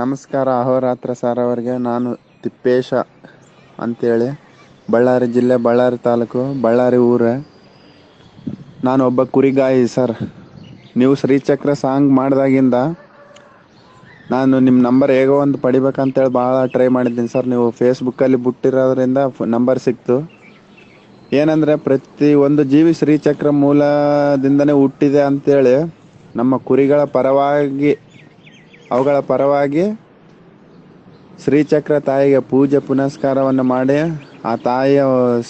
ನಮಸ್ಕಾರ ಅಹೋರಾತ್ರ ಸರ್ ಅವರಿಗೆ. ನಾನು ತಿಪ್ಪೇಶ ಅಂತೇಳಿ, ಬಳ್ಳಾರಿ ಜಿಲ್ಲೆ, ಬಳ್ಳಾರಿ ತಾಲೂಕು, ಬಳ್ಳಾರಿ ಊರೇ. ನಾನೊಬ್ಬ ಕುರಿಗಾಯಿ ಸರ್. ನೀವು ಶ್ರೀಚಕ್ರ ಸಾಂಗ್ ಮಾಡಿದಾಗಿಂದ ನಾನು ನಿಮ್ಮ ನಂಬರ್ ಹೇಗೋ ಒಂದು ಪಡಿಬೇಕಂತೇಳಿ ಭಾಳ ಟ್ರೈ ಮಾಡಿದ್ದೀನಿ ಸರ್. ನೀವು ಫೇಸ್ಬುಕ್ಕಲ್ಲಿ ಬಿಟ್ಟಿರೋದ್ರಿಂದ ನಂಬರ್ ಸಿಕ್ತು. ಏನಂದರೆ ಪ್ರತಿ ಒಂದು ಜೀವಿ ಶ್ರೀಚಕ್ರ ಮೂಲದಿಂದನೇ ಹುಟ್ಟಿದೆ ಅಂತೇಳಿ ನಮ್ಮ ಕುರಿಗಳ ಪರವಾಗಿ, ಅವುಗಳ ಪರವಾಗಿ ಶ್ರೀಚಕ್ರ ತಾಯಿಗೆ ಪೂಜೆ ಪುನಸ್ಕಾರವನ್ನು ಮಾಡಿ ಆ ತಾಯಿಯ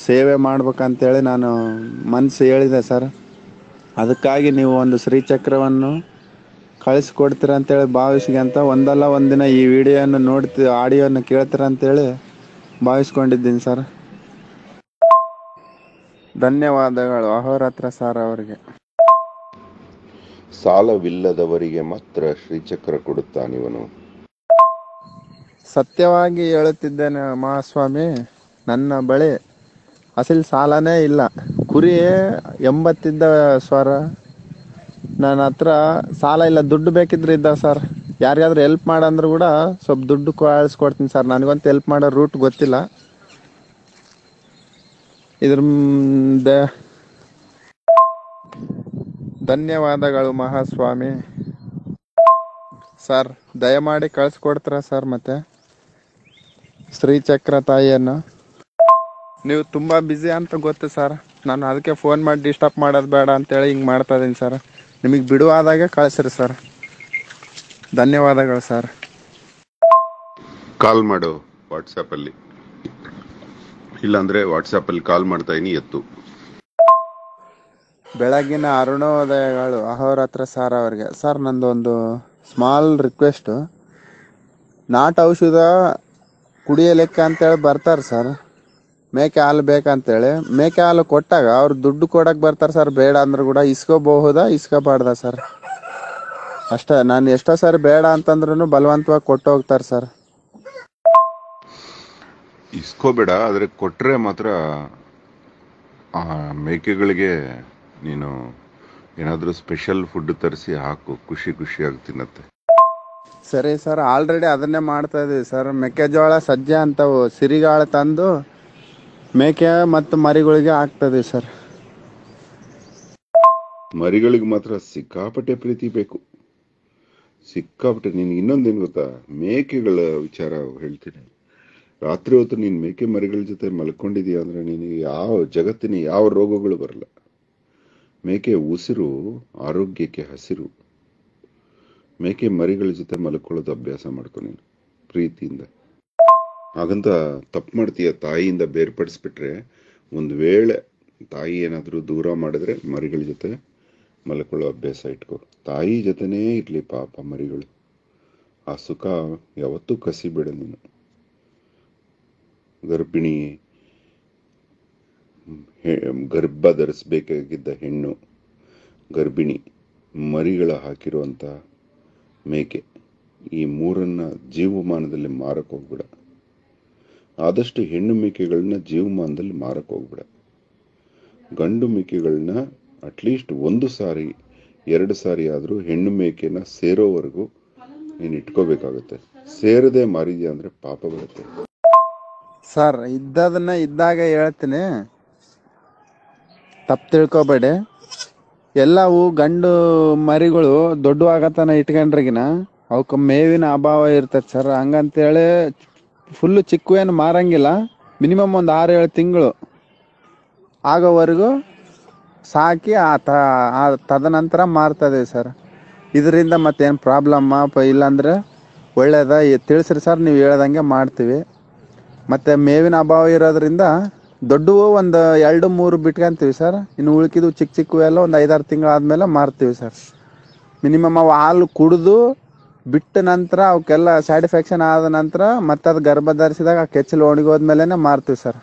ಸೇವೆ ಮಾಡ್ಬೇಕಂತೇಳಿ ನಾನು ಮನಸ್ಸು ಹೇಳಿದೆ ಸರ್. ಅದಕ್ಕಾಗಿ ನೀವು ಒಂದು ಶ್ರೀಚಕ್ರವನ್ನು ಕಳಿಸ್ಕೊಡ್ತೀರಂತೇಳಿ ಭಾವಿಸ್ಕೊಂತ ಒಂದಲ್ಲ ಒಂದಿನ ಈ ವಿಡಿಯೋನ ನೋಡ್ತೀವಿ, ಆಡಿಯೋನ ಕೇಳ್ತೀರಂತೇಳಿ ಭಾವಿಸ್ಕೊಂಡಿದ್ದೀನಿ ಸರ್. ಧನ್ಯವಾದಗಳು ಅಹೋರಾತ್ರ ಸರ್ ಅವರಿಗೆ. ಸಾಲವಿಲ್ಲದವರಿಗೆ ಮಾತ್ರ ಶ್ರೀಚಕ್ರ ಕೊಡುತ್ತಾನಿವನು. ಸತ್ಯವಾಗಿ ಹೇಳುತ್ತಿದ್ದೇನೆ ಮಹಾಸ್ವಾಮಿ, ನನ್ನ ಬಳಿ ಅಸಲು ಸಾಲನೇ ಇಲ್ಲ. ಕುರಿ 80 ಇದ್ದ ಸ್ವರ, ನನ್ನ ಹತ್ರ ಸಾಲ ಇಲ್ಲ. ದುಡ್ಡು ಬೇಕಿದ್ರೆ ಇದ್ದ ಸರ್. ಯಾರಿಗಾದ್ರೂ ಹೆಲ್ಪ್ ಮಾಡಂದ್ರೂ ಕೂಡ ಸ್ವಲ್ಪ ದುಡ್ಡು ಕಳಿಸ್ಕೊಡ್ತೀನಿ ಸರ್. ನನಗಂತೂ ಹೆಲ್ಪ್ ಮಾಡೋ ರೂಟ್ ಗೊತ್ತಿಲ್ಲ. ಇದ್ರ ಧನ್ಯವಾದಗಳು ಮಹಾಸ್ವಾಮಿ ಸರ್. ದಯಮಾಡಿ ಕಳಿಸ್ಕೊಡ್ತೀರಾ ಸರ್ ಮತ್ತೆ ಶ್ರೀಚಕ್ರ ತಾಯಿಯನ್ನು? ನೀವು ತುಂಬ ಬ್ಯುಸಿ ಅಂತ ಗೊತ್ತು ಸರ್. ನಾನು ಅದಕ್ಕೆ ಫೋನ್ ಮಾಡಿ ಡಿಸ್ಟರ್ಬ್ ಮಾಡೋದು ಬೇಡ ಅಂತೇಳಿ ಹಿಂಗೆ ಮಾಡ್ತಾ ಇದ್ದೀನಿ ಸರ್. ನಿಮಗೆ ಬಿಡುವಾದಾಗ ಕಳಿಸ್ರಿ ಸರ್. ಧನ್ಯವಾದಗಳು ಸರ್. ಕಾಲ್ ಮಾಡು ವಾಟ್ಸಪ್ಪಲ್ಲಿ, ಇಲ್ಲಾಂದರೆ ವಾಟ್ಸಪ್ಪಲ್ಲಿ ಕಾಲ್ ಮಾಡ್ತಾಯಿನಿ, ಎತ್ತು. ಬೆಳಗಿನ ಅರುಣೋದಯಗಳು ಅಹೋರಾತ್ರ ಸರ್ ಅವರಿಗೆ. ಸರ್, ನಂದೊಂದು ಸ್ಮಾಲ್ ರಿಕ್ವೆಸ್ಟು. ನಾಟ ಔಷಧ ಕುಡಿಯಲಿಕ್ಕೆ ಅಂತೇಳಿ ಬರ್ತಾರೆ ಸರ್, ಮೇಕೆ ಹಾಲು ಬೇಕಂತೇಳಿ. ಮೇಕೆ ಹಾಲು ಕೊಟ್ಟಾಗ ಅವ್ರು ದುಡ್ಡು ಕೊಡಕ್ಕೆ ಬರ್ತಾರೆ ಸರ್. ಬೇಡ ಅಂದ್ರೂ ಕೂಡ ಇಸ್ಕೋಬಹುದಾ ಇಸ್ಕೋಬಾರ್ದ ಸರ್? ಅಷ್ಟೇ. ನಾನು ಎಷ್ಟೋ ಸಾರಿ ಬೇಡ ಅಂತಂದ್ರೂ ಬಲವಂತವಾಗಿ ಕೊಟ್ಟು ಹೋಗ್ತಾರೆ ಸರ್. ಇಸ್ಕೋಬೇಡ, ಆದರೆ ಕೊಟ್ಟರೆ ಮಾತ್ರ ಆ ಮೇಕೆಗಳಿಗೆ ನೀನು ಏನಾದರೂ ಸ್ಪೆಷಲ್ ಫುಡ್ ತರಿಸಿ ಹಾಕು, ಖುಷಿ ಖುಷಿಯಾಗಿ ತಿನ್ನತ್ತೆ. ಸರಿ ಸರ್, ಆಲ್ರೆಡಿ ಅದನ್ನೇ ಮಾಡ್ತಾ ಇದ್ದೀವಿ ಸರ್. ಮೆಕ್ಕೆಜೋಳ, ಸಜ್ಜೆ ಅಂತವು ಸಿರಿಗಾಳ ತಂದು ಮೇಕೆ ಮತ್ತು ಮರಿಗಳಿಗೆ ಆಗ್ತದೆ ಸರ್. ಮರಿಗಳಿಗೆ ಮಾತ್ರ ಸಿಕ್ಕಾಪಟ್ಟೆ ಪ್ರೀತಿ ಬೇಕು, ಸಿಕ್ಕಾಪಟ್ಟೆ. ನಿನ್ಗೆ ಇನ್ನೊಂದೇನು ಗೊತ್ತಾ, ಮೇಕೆಗಳ ವಿಚಾರ ಹೇಳ್ತೀನಿ. ರಾತ್ರಿ ಹೊತ್ತು ನೀನು ಮೇಕೆ ಮರಿಗಳ ಜೊತೆ ಮಲ್ಕೊಂಡಿದೀಯ ಅಂದರೆ ನಿನಗೆ ಯಾವ ಜಗತ್ತಿನ ಯಾವ ರೋಗಗಳು ಬರಲ್ಲ. ಮೇಕೆ ಉಸಿರು ಆರೋಗ್ಯಕ್ಕೆ ಹಸಿರು. ಮೇಕೆ ಮರಿಗಳ ಜೊತೆ ಮಲ್ಕೊಳ್ಳೋದು ಅಭ್ಯಾಸ ಮಾಡ್ಕೊ ನೀನು ಪ್ರೀತಿಯಿಂದ. ಹಾಗಂತ ತಪ್ಪು ಮಾಡ್ತೀಯ. ತಾಯಿಯಿಂದ ಬೇರ್ಪಡಿಸ್ಬಿಟ್ರೆ, ಒಂದು ವೇಳೆ ತಾಯಿ ಏನಾದರೂ ದೂರ ಮಾಡಿದ್ರೆ ಮರಿಗಳ ಜೊತೆ ಮಲ್ಕೊಳ್ಳೋ ಅಭ್ಯಾಸ ಇಟ್ಕೊ. ತಾಯಿ ಜೊತೆನೇ ಇರಲಿ ಪಾಪ ಮರಿಗಳು. ಆ ಸುಖ ಯಾವತ್ತೂ ಕಸಿಬೇಡ ನೀನು. ಗರ್ಭಿಣಿ, ಗರ್ಭ ಧರಿಸಬೇಕಾಗಿದ್ದ ಹೆಣ್ಣು ಗರ್ಭಿಣಿ, ಮರಿಗಳ ಹಾಕಿರುವಂಥ ಮೇಕೆ, ಈ ಮೂರನ್ನು ಜೀವಮಾನದಲ್ಲಿ ಮಾರಕ್ಕೆ ಹೋಗ್ಬಿಡ. ಆದಷ್ಟು ಹೆಣ್ಣು ಮೇಕೆಗಳನ್ನ ಜೀವಮಾನದಲ್ಲಿ ಮಾರಕ್ಕೆ ಹೋಗ್ಬಿಡ. ಗಂಡು ಮೇಕೆಗಳನ್ನ ಅಟ್ಲೀಸ್ಟ್ 1 ಸಾರಿ 2 ಸಾರಿ ಆದರೂ ಹೆಣ್ಣು ಮೇಕೆನ ಸೇರೋವರೆಗೂ ನೀನು ಇಟ್ಕೋಬೇಕಾಗುತ್ತೆ. ಸೇರದೆ ಮಾರಿದ್ಯಾ ಅಂದರೆ ಪಾಪ ಬರುತ್ತೆ ಸರ್. ಇದ್ದದನ್ನ ಇದ್ದಾಗ ಹೇಳ್ತೀನಿ, ತಪ್ಪು ತಿಳ್ಕೊಬೇಡಿ. ಎಲ್ಲವೂ ಗಂಡು ಮರಿಗಳು ದೊಡ್ಡವಾಗತನ ಇಟ್ಕೊಂಡ್ರಿಗಿನ ಅವಕ್ಕೆ ಮೇವಿನ ಅಭಾವ ಇರ್ತದೆ ಸರ್. ಹಂಗಂತೇಳಿ ಫುಲ್ಲು ಚಿಕ್ಕವೇನು ಮಾರಂಗಿಲ್ಲ. ಮಿನಿಮಮ್ ಒಂದು 6-7 ತಿಂಗಳು ಆಗೋವರೆಗೂ ಸಾಕಿ ತದನಂತರ ಮಾರ್ತದೀವಿ ಸರ್. ಇದರಿಂದ ಮತ್ತೇನು ಪ್ರಾಬ್ಲಮ್ಮಾ ಇಲ್ಲಾಂದರೆ ಒಳ್ಳೆಯದ ತಿಳಿಸ್ರಿ ಸರ್. ನೀವು ಹೇಳ್ದಂಗೆ ಮಾಡ್ತೀವಿ. ಮತ್ತು ಮೇವಿನ ಅಭಾವ ಇರೋದ್ರಿಂದ ದೊಡ್ಡವು ಒಂದು 2-3 ಬಿಟ್ಕೊಂತೀವಿ ಸರ್. ಇನ್ನು ಉಳ್ಕಿದ್ದು ಚಿಕ್ಕ ಚಿಕ್ಕವೆಲ್ಲ ಒಂದು 5-6 ತಿಂಗಳಾದಮೇಲೆ ಮಾರ್ತೀವಿ ಸರ್. ಮಿನಿಮಮ್ ಅವು ಹಾಲು ಕುಡಿದು ಬಿಟ್ಟ ನಂತರ ಅವಕ್ಕೆಲ್ಲ ಸ್ಯಾಟಿಸ್ಫ್ಯಾಕ್ಷನ್ ಆದ ನಂತರ ಮತ್ತೆ ಅದು ಗರ್ಭ ಧರಿಸಿದಾಗ ಆ ಕೆಚ್ಚಲು ಒಣಗೋದ್ಮೇಲೆ ಮಾರ್ತೀವಿ ಸರ್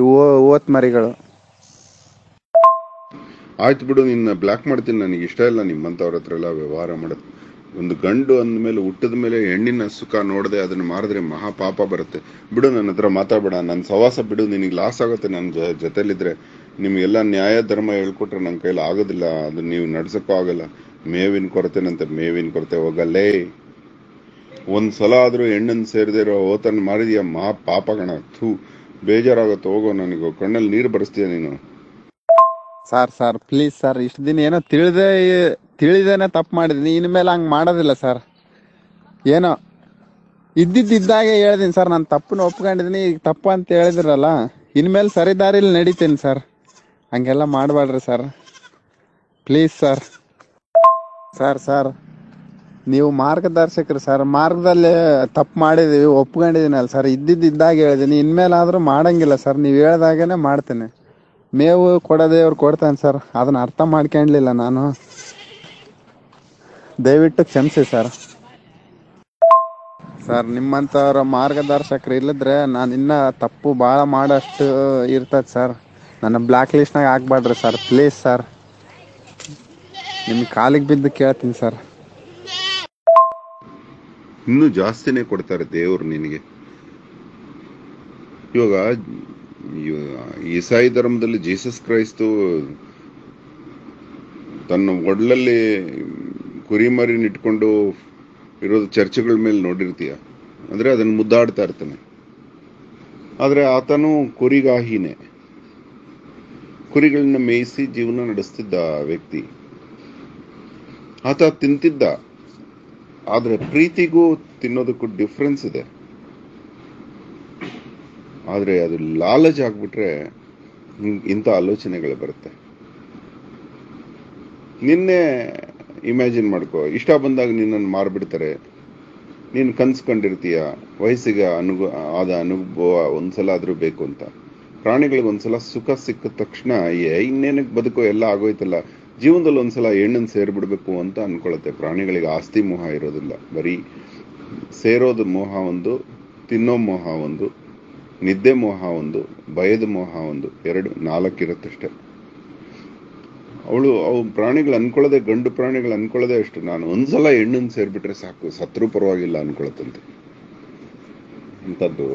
ಇವು ಓತ್ ಮರಿಗಳು. ಆಯ್ತು ಬಿಡು, ನಿನ್ನ ಬ್ಲಾಕ್ ಮಾಡ್ತೀನಿ. ನನಗೆ ಇಷ್ಟ ಇಲ್ಲ ನಿಮ್ಮಂಥವ್ರ ಹತ್ರ ಎಲ್ಲ ವ್ಯವಹಾರ ಮಾಡೋದು. ಒಂದು ಗಂಡು ಅಂದಮೇಲೆ ಹುಟ್ಟಿದ ಮೇಲೆ ಹೆಣ್ಣಿನ ಸುಖ ನೋಡದೆ ಅದನ್ನು ಮಾರಿದ್ರೆ ಮಹಾಪಾಪ ಬರುತ್ತೆ. ಬಿಡು, ನನ್ನ ಹತ್ರ ಮಾತಾಡಬೇಡ, ನನ್ನ ಸವಾಸ ಬಿಡು. ನಿನಗೆ ಲಾಸ್ ಆಗುತ್ತೆ. ನನ್ನ ಜೊತೆಲಿದ್ರೆ ನಿಮಗೆಲ್ಲ ನ್ಯಾಯ ಧರ್ಮ ಹೇಳ್ಕೊಟ್ರೆ ನನ್ನ ಕೈಲಿ ಆಗೋದಿಲ್ಲ. ಅದು ನೀವು ನಡೆಸೋಕ್ಕೂ ಆಗಲ್ಲ. ಮೇವಿನ ಕೊರತೆನಂತೆ ಮೇವಿನ ಕೊರತೆ ಹೋಗಲ್ಲೇ. ಒಂದು ಸಲ ಆದರೂ ಹೆಣ್ಣನ್ನು ಸೇರದಿರೋ ಓತನ್ ಮಾರಿದೆಯ ಮಹಾ ಪಾಪಗಣ. ಥೂ ಬೇಜಾರಾಗುತ್ತೆ ಹೋಗೋ, ನನಗೆ ಕಣ್ಣಲ್ಲಿ ನೀರು ಬರಿಸ್ತೀಯ ನೀನು. ಸರ್ ಸರ್ ಪ್ಲೀಸ್ ಸರ್, ಇಷ್ಟು ದಿನ ಏನೋ ತಿಳಿದೇನೆ ತಪ್ಪು ಮಾಡಿದ್ದೀನಿ, ಇನ್ಮೇಲೆ ಹಂಗೆ ಮಾಡೋದಿಲ್ಲ ಸರ್. ಏನೋ ಇದ್ದಿದ್ದಾಗೆ ಹೇಳಿದೀನಿ ಸರ್, ನಾನು ತಪ್ಪನ್ನು ಒಪ್ಕೊಂಡಿದ್ದೀನಿ. ಈಗ ತಪ್ಪು ಅಂತ ಹೇಳಿದಿರಲ್ಲ, ಇನ್ಮೇಲೆ ಸರಿ ದಾರಿಲಿ ನಡೀತೀನಿ ಸರ್. ಹಂಗೆಲ್ಲ ಮಾಡಬೇಡ್ರಿ sir please sir. Sir sir ನೀವು ಮಾರ್ಗದರ್ಶಕರು ಸರ್, ಮಾರ್ಗದಲ್ಲಿ ತಪ್ಪು ಮಾಡಿದ್ದೀವಿ, ಒಪ್ಕೊಂಡಿದ್ದೀನಲ್ಲ ಸರ್, ಇದ್ದಿದ್ದಾಗೆ ಹೇಳಿದ್ದೀನಿ. ಇನ್ಮೇಲಾದರೂ ಮಾಡೋಂಗಿಲ್ಲ ಸರ್, ನೀವು ಹೇಳ್ದಾಗೇ ಮಾಡ್ತೀನಿ. ಮೇವು ಕೊಡೋದೇ ಅವ್ರು ಕೊಡ್ತಾನೆ ಸರ್, ಅದನ್ನು ಅರ್ಥ ಮಾಡ್ಕೊಂಡಿಲ್ಲ ನಾನು. ದಯವಿಟ್ಟು ಕ್ಷಮಿಸಿ ಸರ್. ಸರ್ ನಿಮ್ಮಂಥವ್ರ ಮಾರ್ಗದರ್ಶಕರು ಇಲ್ಲದ್ರೆ ನಾನು ಇನ್ನೂ ತಪ್ಪು ಭಾಳ ಮಾಡೋಷ್ಟು ಇರ್ತದೆ ಸರ್. ನನ್ನ ಬ್ಲ್ಯಾಕ್ ಲಿಸ್ಟ್ನಾಗ ಹಾಕ್ಬಾರ್ದ್ರಿ ಸರ್ ಪ್ಲೀಸ್ ಸರ್. ನಿಮ್ಮ ಕಾಲಿಗೆ ಬಿದ್ದು ಕೇಳ್ತೀನಿ ಸರ್. ಇನ್ನೂ ಜಾಸ್ತಿನೇ ಕೊಡ್ತಾರೆ ದೇವರು ನಿನಗೆ. ಇವಾಗ ಈಸಾಯಿ ಧರ್ಮದಲ್ಲಿ ಜೀಸಸ್ ಕ್ರೈಸ್ತು ತನ್ನ ಒಡಲಲ್ಲಿ ಕುರಿಮರಿನ ಇಟ್ಕೊಂಡು ಇರೋದು ಚರ್ಚೆಗಳ ಮೇಲೆ ನೋಡಿರ್ತೀಯ, ಅಂದರೆ ಅದನ್ನು ಮುದ್ದಾಡ್ತಾ ಇರ್ತಾನೆ. ಆದರೆ ಆತನು ಕುರಿಗಾಹಿನೇ, ಕುರಿಗಳನ್ನ ಮೇಯಿಸಿ ಜೀವನ ನಡೆಸ್ತಿದ್ದ ವ್ಯಕ್ತಿ. ಆತ ತಿಂತಿದ್ದ, ಆದರೆ ಪ್ರೀತಿಗೂ ತಿನ್ನೋದಕ್ಕೂ ಡಿಫ್ರೆನ್ಸ್ ಇದೆ. ಆದರೆ ಅದು ಲಾಲಜ್ ಆಗ್ಬಿಟ್ರೆ ಇಂಥ ಆಲೋಚನೆಗಳು ಬರುತ್ತೆ. ನಿನ್ನೆ ಇಮ್ಯಾಜಿನ್ ಮಾಡ್ಕೋ, ಇಷ್ಟ ಬಂದಾಗ ನಿನ್ನನ್ನು ಮಾರ್ಬಿಡ್ತಾರೆ, ನೀನು ಕನ್ಸ್ಕೊಂಡಿರ್ತೀಯ ವಯಸ್ಸಿಗೆ ಆದ ಅನುಭವ ಒಂದ್ಸಲ ಆದರೂ ಬೇಕು ಅಂತ. ಪ್ರಾಣಿಗಳಿಗೆ ಒಂದ್ಸಲ ಸುಖ ಸಿಕ್ಕ ತಕ್ಷಣ ಇನ್ನೇನಕ್ಕೆ ಬದುಕೋ, ಎಲ್ಲ ಆಗೋಯ್ತಲ್ಲ, ಜೀವನದಲ್ಲಿ ಒಂದ್ಸಲ ಹೆಣ್ಣನ್ನು ಸೇರಿಬಿಡ್ಬೇಕು ಅಂತ ಅನ್ಕೊಳತ್ತೆ. ಪ್ರಾಣಿಗಳಿಗೆ ಆಸ್ತಿ ಮೋಹ ಇರೋದಿಲ್ಲ, ಬರೀ ಸೇರೋದು ಮೋಹ ಒಂದು, ತಿನ್ನೋ ಮೋಹ ಒಂದು, ನಿದ್ದೆ ಮೋಹ ಒಂದು, ಭಯದ ಮೋಹ ಒಂದು, ಎರಡು ನಾಲ್ಕು ಇರುತ್ತಷ್ಟೆ. ಅವು ಪ್ರಾಣಿಗಳು ಅನ್ಕೊಳ್ಳದೆ, ಗಂಡು ಪ್ರಾಣಿಗಳು ಅನ್ಕೊಳ್ಳದೆ ಅಷ್ಟು, ನಾನು ಒಂದ್ಸಲ ಹೆಣ್ಣನ್ನು ಸೇರಿಬಿಟ್ರೆ ಸಾಕು, ಸತ್ರೂ ಪರವಾಗಿಲ್ಲ ಅನ್ಕೊಳತ್ತಂತೆ. ಇಂಥದ್ದು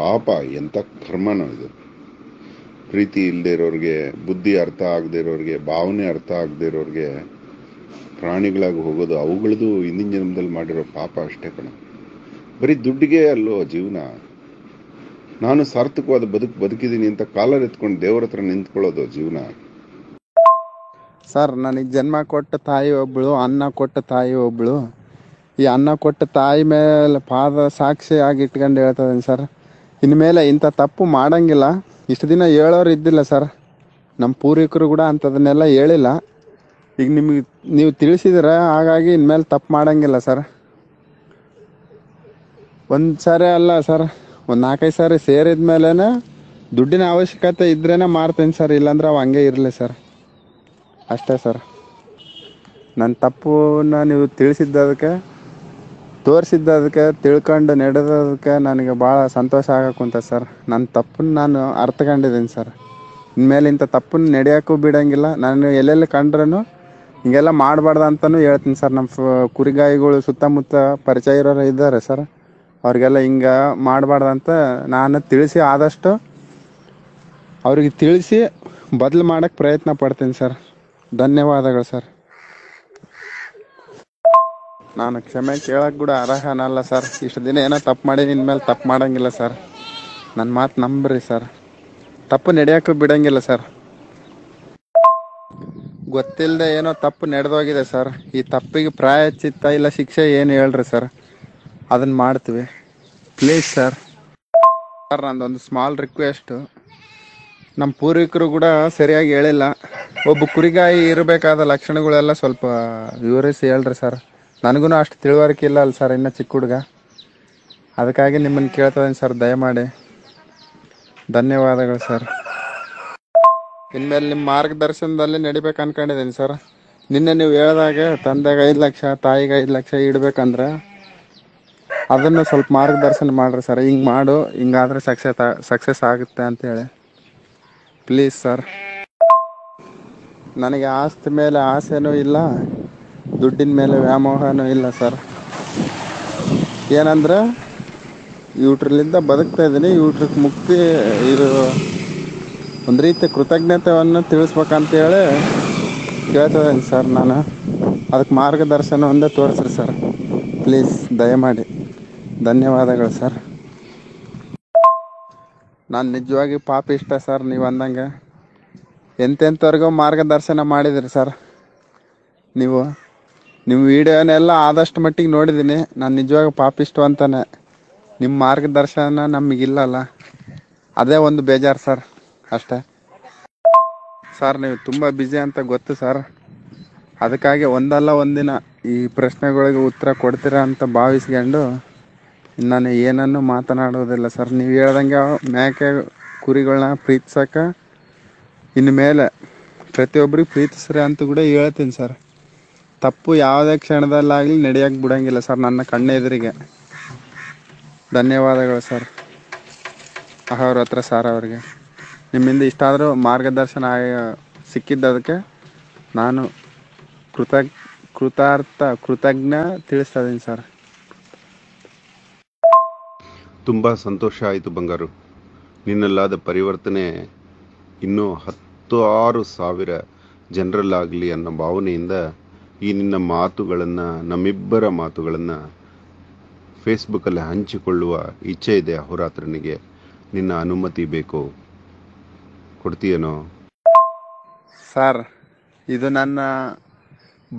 ಪಾಪ, ಎಂಥ ಕರ್ಮನೋ ಇದು. ಪ್ರೀತಿ ಇಲ್ಲದೆ ಇರೋರಿಗೆ, ಬುದ್ಧಿ ಅರ್ಥ ಆಗದೆ ಇರೋರಿಗೆ, ಭಾವನೆ ಅರ್ಥ ಆಗದೆ ಇರೋರಿಗೆ ಪ್ರಾಣಿಗಳಾಗಿ ಹೋಗೋದು ಅವುಗಳದ್ದು ಹಿಂದಿನ ಜನ್ಮದಲ್ಲಿ ಮಾಡಿರೋ ಪಾಪ ಅಷ್ಟೇ ಕಣ. ಬರೀ ದುಡ್ಡಿಗೆ ಅಲ್ಲೋ ಜೀವನ. ನಾನು ಸಾರ್ಥಕವಾದ ಬದುಕಿದ್ದೀನಿ ಅಂತ ಕಾಲರ್ ಎತ್ಕೊಂಡು ದೇವರ ಹತ್ರ ನಿಂತ್ಕೊಳ್ಳೋದು ಜೀವನ. ಸರ್ ನನಗೆ ಜನ್ಮ ಕೊಟ್ಟ ತಾಯಿ ಒಬ್ಬಳು, ಅನ್ನ ಕೊಟ್ಟ ತಾಯಿ ಒಬ್ಬಳು. ಈ ಅನ್ನ ಕೊಟ್ಟ ತಾಯಿ ಮೇಲೆ ಪಾದ ಸಾಕ್ಷಿ ಆಗಿ ಇಟ್ಕೊಂಡು ಹೇಳ್ತದೇನು ಸರ್, ಇನ್ಮೇಲೆ ಇಂಥ ತಪ್ಪು ಮಾಡೋಂಗಿಲ್ಲ. ಇಷ್ಟು ದಿನ ಹೇಳೋರು ಇದ್ದಿಲ್ಲ ಸರ್, ನಮ್ಮ ಪೂರ್ವಿಕರು ಕೂಡ ಅಂಥದನ್ನೆಲ್ಲ ಹೇಳಿಲ್ಲ. ಈಗ ನಿಮಗೆ ನೀವು ತಿಳಿಸಿದಿರ, ಹಾಗಾಗಿ ಇನ್ಮೇಲೆ ತಪ್ಪು ಮಾಡೋಂಗಿಲ್ಲ ಸರ್. ಒಂದು ಸಾರಿ ಅಲ್ಲ ಸರ್, ಒಂದು ನಾಲ್ಕೈದು ಸಾರಿ ಸೇರಿದ ಮೇಲೇ ದುಡ್ಡಿನ ಅವಶ್ಯಕತೆ ಇದ್ರೇ ಮಾಡ್ತೀನಿ ಸರ್, ಇಲ್ಲಾಂದ್ರೆ ಅವು ಹಂಗೆ ಇರಲಿ ಸರ್, ಅಷ್ಟೇ ಸರ್. ನನ್ನ ತಪ್ಪನ್ನ ನೀವು ತಿಳಿಸಿದ್ದದಕ್ಕೆ, ತೋರಿಸಿದ್ದದಕ್ಕೆ, ತಿಳ್ಕೊಂಡು ನಡೆದದಕ್ಕೆ ನನಗೆ ಭಾಳ ಸಂತೋಷ ಆಗಕ್ಕುಂತ ಸರ್. ನನ್ನ ತಪ್ಪನ್ನು ನಾನು ಅರ್ಥಕೊಂಡಿದ್ದೀನಿ ಸರ್. ಇನ್ಮೇಲೆ ಇಂಥ ತಪ್ಪನ್ನು ನಡೆಯೋಕ್ಕೂ ಬಿಡೋಂಗಿಲ್ಲ. ನಾನು ಎಲ್ಲೆಲ್ಲಿ ಕಂಡ್ರೂ ಹಿಂಗೆಲ್ಲ ಮಾಡಬಾರ್ದು ಅಂತಲೂ ಹೇಳ್ತೀನಿ ಸರ್. ನಮ್ಮ ಕುರಿಗಾಯಿಗಳು ಸುತ್ತಮುತ್ತ ಪರಿಚಯ ಇರೋರು ಇದ್ದಾರೆ ಸರ್, ಅವ್ರಿಗೆಲ್ಲ ಹಿಂಗೆ ಮಾಡಬಾರ್ದಂತ ನಾನು ತಿಳಿಸಿ, ಆದಷ್ಟು ಅವ್ರಿಗೆ ತಿಳಿಸಿ ಬದಲು ಮಾಡೋಕ್ಕೆ ಪ್ರಯತ್ನ ಪಡ್ತೀನಿ ಸರ್. ಧನ್ಯವಾದಗಳು ಸರ್. ನಾನು ಕ್ಷಮೆ ಕೇಳೋಕ್ಕೆ ಕೂಡ ಅರ್ಹನಲ್ಲ ಸರ್. ಇಷ್ಟು ದಿನ ಏನೋ ತಪ್ಪು ಮಾಡಿ, ಇನ್ಮೇಲೆ ತಪ್ಪು ಮಾಡೋಂಗಿಲ್ಲ ಸರ್. ನನ್ನ ಮಾತು ನಂಬ್ರಿ ಸರ್. ತಪ್ಪು ನಡೆಯೋಕ್ಕೂ ಬಿಡೋಂಗಿಲ್ಲ ಸರ್. ಗೊತ್ತಿಲ್ಲದೆ ಏನೋ ತಪ್ಪು ನಡೆದೋಗಿದೆ ಸರ್, ಈ ತಪ್ಪಿಗೆ ಪ್ರಾಯಶ್ಚಿತ್ತ ಇಲ್ಲ ಶಿಕ್ಷೆ ಏನು ಹೇಳ್ರಿ ಸರ್, ಅದನ್ನು ಮಾಡ್ತೀವಿ ಪ್ಲೀಸ್ ಸರ್. ಸರ್ ನಂದೊಂದು ಸ್ಮಾಲ್ ರಿಕ್ವೆಸ್ಟು, ನಮ್ಮ ಪೂರ್ವಿಕರು ಕೂಡ ಸರಿಯಾಗಿ ಹೇಳಿಲ್ಲ. ಒಬ್ಬ ಕುರಿಗಾಯಿ ಇರಬೇಕಾದ ಲಕ್ಷಣಗಳೆಲ್ಲ ಸ್ವಲ್ಪ ವಿವರಿಸಿ ಹೇಳ್ರಿ ಸರ್. ನನಗೂ ಅಷ್ಟು ತಿಳುವಳಿಕೆ ಇಲ್ಲ ಅಲ್ಲ ಸರ್, ಇನ್ನೂ ಚಿಕ್ಕ ಹುಡುಗ, ಅದಕ್ಕಾಗಿ ನಿಮ್ಮನ್ನು ಕೇಳ್ತದೇನು ಸರ್, ದಯಮಾಡಿ. ಧನ್ಯವಾದಗಳು ಸರ್. ಇನ್ಮೇಲೆ ನಿಮ್ಮ ಮಾರ್ಗದರ್ಶನದಲ್ಲಿ ನಡಿಬೇಕು ಅಂದ್ಕೊಂಡಿದ್ದೀನಿ ಸರ್. ನಿನ್ನೆ ನೀವು ಹೇಳಿದಾಗೆ ತಂದೆಗೆ 5 ಲಕ್ಷ, ತಾಯಿಗೆ 5 ಲಕ್ಷ ಇಡಬೇಕಂದ್ರೆ ಅದನ್ನು ಸ್ವಲ್ಪ ಮಾರ್ಗದರ್ಶನ ಮಾಡಿರಿ ಸರ್. ಹಿಂಗೆ ಮಾಡು, ಹಿಂಗಾದರೆ ಸಕ್ಸಸ್ ಆಗುತ್ತೆ ಅಂತೇಳಿ ಪ್ಲೀಸ್ ಸರ್. ನನಗೆ ಆಸ್ತಿ ಮೇಲೆ ಆಸೆನೂ ಇಲ್ಲ, ದುಡ್ಡಿನ ಮೇಲೆ ವ್ಯಾಮೋಹನೂ ಇಲ್ಲ ಸರ್. ಏನಂದರೆ ಇವ್ರಲಿಂದ ಬದುಕ್ತಾ ಇದ್ದೀನಿ, ಇವ್ರಿಗೆ ಮುಕ್ತಿ ಇರೋ ಒಂದು ರೀತಿ ಕೃತಜ್ಞತೆಯನ್ನು ತಿಳಿಸ್ಬೇಕಂತೇಳಿ ಕೇಳ್ತಾ ಇದ್ದೀನಿ ಸರ್ ನಾನು. ಅದಕ್ಕೆ ಮಾರ್ಗದರ್ಶನ ಒಂದೇ ತೋರಿಸ್ರಿ ಸರ್. ಪ್ಲೀಸ್ ದಯಮಾಡಿ. ಧನ್ಯವಾದಗಳು ಸರ್. ನಾನು ನಿಜವಾಗಿ ಪಾಪಿಷ್ಟ ಸರ್. ನೀವು ಅಂದಂಗೆ ಎಂತೆಂಥವ್ರಿಗೂ ಮಾರ್ಗದರ್ಶನ ಮಾಡಿದ್ರಿ ಸರ್. ನೀವು ನಿಮ್ಮ ವಿಡಿಯೋನೆಲ್ಲ ಆದಷ್ಟು ಮಟ್ಟಿಗೆ ನೋಡಿದ್ದೀನಿ. ನಾನು ನಿಜವಾಗಿ ಪಾಪಿಷ್ಟು ಅಂತಾನೆ. ನಿಮ್ಮ ಮಾರ್ಗದರ್ಶನ ನಮಗಿಲ್ಲಲ್ಲ, ಅದೇ ಒಂದು ಬೇಜಾರು ಸರ್, ಅಷ್ಟೇ ಸರ್. ನೀವು ತುಂಬ ಬ್ಯುಸಿ ಅಂತ ಗೊತ್ತು ಸರ್. ಅದಕ್ಕಾಗಿ ಒಂದಲ್ಲ ಒಂದಿನ ಈ ಪ್ರಶ್ನೆಗಳಿಗೆ ಉತ್ತರ ಕೊಡ್ತೀರಾ ಅಂತ ಭಾವಿಸ್ಕೊಂಡು ನಾನು ಏನನ್ನು ಮಾತನಾಡೋದಿಲ್ಲ ಸರ್. ನೀವು ಹೇಳ್ದಂಗೆ ಮೇಕೆ ಕುರಿಗಳನ್ನ ಪ್ರೀತಿಸೋಕೆ ಇನ್ನು ಮೇಲೆ ಪ್ರತಿಯೊಬ್ಬರಿಗೆ ಪ್ರೀತಿಸ್ರಿ ಅಂತ ಕೂಡ ಹೇಳ್ತೀನಿ ಸರ್. ತಪ್ಪು ಯಾವುದೇ ಕ್ಷಣದಲ್ಲಾಗಲಿ ನಡೆಯೋಕ್ಕೆ ಬಿಡೋಂಗಿಲ್ಲ ಸರ್, ನನ್ನ ಕಣ್ಣೆದುರಿಗೆ. ಧನ್ಯವಾದಗಳು ಸರ್. ಅಹೋರಾತ್ರ ಸರ್ ಅವರಿಗೆ ನಿಮ್ಮಿಂದ ಇಷ್ಟಾದರೂ ಮಾರ್ಗದರ್ಶನ ಸಿಕ್ಕಿದ್ದದಕ್ಕೆ ನಾನು ಕೃತಜ್ಞ ತಿಳಿಸ್ತಾ ಇದ್ದೀನಿ ಸರ್. ತುಂಬ ಸಂತೋಷ ಆಯಿತು ಬಂಗಾರು. ನಿನ್ನಲ್ಲಾದ ಪರಿವರ್ತನೆ ಇನ್ನೂ 16,000 ಜನರಲ್ಲಾಗಲಿ ಅನ್ನೋ ಭಾವನೆಯಿಂದ ಈ ನಿನ್ನ ಮಾತುಗಳನ್ನು, ನಮ್ಮಿಬ್ಬರ ಮಾತುಗಳನ್ನು ಫೇಸ್ಬುಕ್ಕಲ್ಲಿ ಹಂಚಿಕೊಳ್ಳುವ ಇಚ್ಛೆ ಇದೆ ಅಹೋರಾತ್ರನಿಗೆ. ನಿನ್ನ ಅನುಮತಿ ಬೇಕು, ಕೊಡ್ತೀಯನೋ ಸರ್? ಇದು ನನ್ನ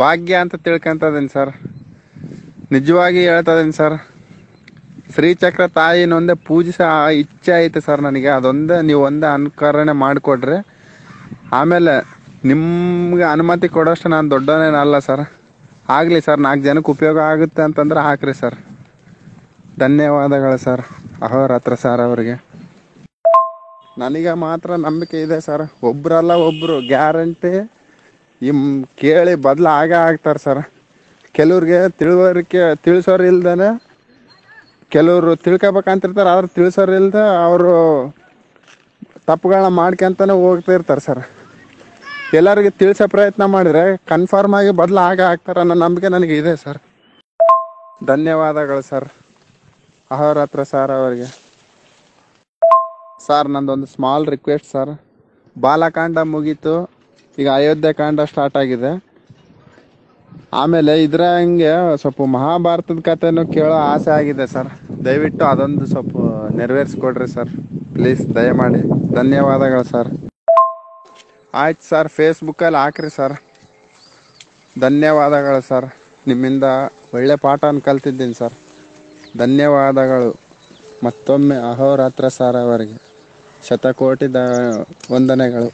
ಭಾಗ್ಯ ಅಂತ ತಿಳ್ಕೊತದೀನಿ ಸರ್. ನಿಜವಾಗಿ ಹೇಳ್ತದೀನಿ ಸರ್. ಶ್ರೀಚಕ್ರ ತಾಯಿನೊಂದೇ ಪೂಜಿಸೋ ಇಚ್ಛೆ ಐತೆ ಸರ್ ನನಗೆ. ಅದೊಂದೇ ನೀವು ಒಂದೇ ಅನುಕರಣೆ ಮಾಡಿಕೊಡ್ರಿ. ಆಮೇಲೆ ನಿಮ್ಗೆ ಅನುಮತಿ ಕೊಡೋಷ್ಟು ನಾನು ದೊಡ್ಡವನೇನಲ್ಲ ಸರ್. ಆಗಲಿ ಸರ್, 4 ಜನಕ್ಕೆ ಉಪಯೋಗ ಆಗುತ್ತೆ ಅಂತಂದ್ರೆ ಹಾಕ್ರಿ ಸರ್. ಧನ್ಯವಾದಗಳು ಸರ್. ಅಹೋರಾತ್ರ ಸರ್ ಅವರಿಗೆ. ನನಗೆ ಮಾತ್ರ ನಂಬಿಕೆ ಇದೆ ಸರ್. ಒಬ್ಬರಲ್ಲ ಒಬ್ಬರು ಗ್ಯಾರಂಟಿ ಕೇಳಿ ಬದಲು ಆಗೇ ಆಗ್ತಾರೆ ಸರ್. ಕೆಲವ್ರಿಗೆ ತಿಳಿಸೋರು ಇಲ್ದೇ, ಕೆಲವರು ತಿಳ್ಕೊಬೇಕಂತಿರ್ತಾರೆ, ಆದ್ರೆ ತಿಳಿಸೋರು ಇಲ್ಲದೆ ಅವರು ತಪ್ಪುಗಳನ್ನ ಮಾಡ್ಕೊಂತಾನೆ ಹೋಗ್ತಿರ್ತಾರೆ ಸರ್. ಎಲ್ಲರಿಗೆ ತಿಳಿಸೋ ಪ್ರಯತ್ನ ಮಾಡಿದರೆ ಕನ್ಫರ್ಮ್ ಆಗಿ ಬದಲು ಆಗೇ ಆಗ್ತಾರೆ ಅನ್ನೋ ನಂಬಿಕೆ ನನಗೆ ಇದೆ ಸರ್. ಧನ್ಯವಾದಗಳು ಸರ್. ಅಹೋರಾತ್ರ ಸರ್ ಅವರಿಗೆ. ಸರ್, ನಂದೊಂದು ಸ್ಮಾಲ್ ರಿಕ್ವೆಸ್ಟ್ ಸರ್. ಬಾಲಕಾಂಡ ಮುಗೀತು, ಈಗ ಅಯೋಧ್ಯೆ ಕಾಂಡ ಸ್ಟಾರ್ಟ್ ಆಗಿದೆ. ಆಮೇಲೆ ಇದರ ಹಂಗೆ ಸ್ವಲ್ಪ ಮಹಾಭಾರತದ ಕಥೆನೂ ಕೇಳೋ ಆಸೆ ಆಗಿದೆ ಸರ್. ದಯವಿಟ್ಟು ಅದೊಂದು ಸ್ವಲ್ಪ ನೆರವೇರಿಸ್ಕೊಡ್ರಿ ಸರ್, ಪ್ಲೀಸ್ ದಯಮಾಡಿ. ಧನ್ಯವಾದಗಳು ಸರ್. ಆಯ್ತು ಸರ್, ಫೇಸ್ಬುಕ್ಕಲ್ಲಿ ಹಾಕ್ರಿ ಸರ್. ಧನ್ಯವಾದಗಳು ಸರ್. ನಿಮ್ಮಿಂದ ಒಳ್ಳೆ ಪಾಠನ ಕಲ್ತಿದ್ದೀನಿ ಸರ್. ಧನ್ಯವಾದಗಳು ಮತ್ತೊಮ್ಮೆ ಅಹೋರಾತ್ರ ಸರ್ ಅವರಿಗೆ. ಶತಕೋಟಿ ವಂದನೆಗಳು.